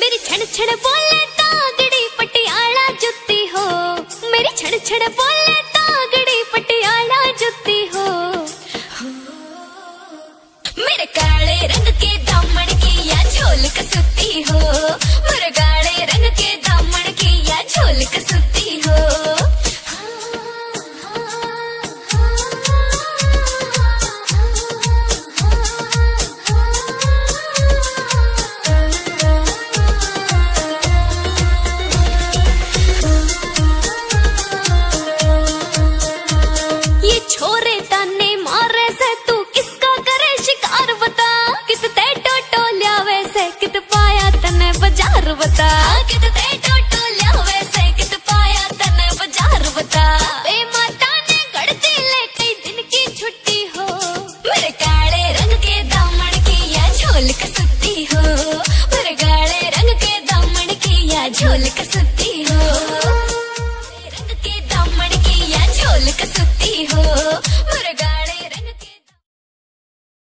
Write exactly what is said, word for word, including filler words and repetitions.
मेरी छड़ छड़ बोले तागड़ी पटियाला जुती हो, मेरी छड़ छड़ बोले तागड़ी पटियाला जुती हो, हो। मेरे काले रंग के दामन की या झोल कसुती हो, मेरे काले रंग के दामन की या झोल कसुती हो। बता कित ते टोटो लिया वैसे कित पाया तने बाजार बता। बे माता ने गड़ती ले कई दिन की छुट्टी हो, मेरे काले रंग के दामन की या झोल कसती हो, मेरे काले रंग के दामन की या झोल कसती।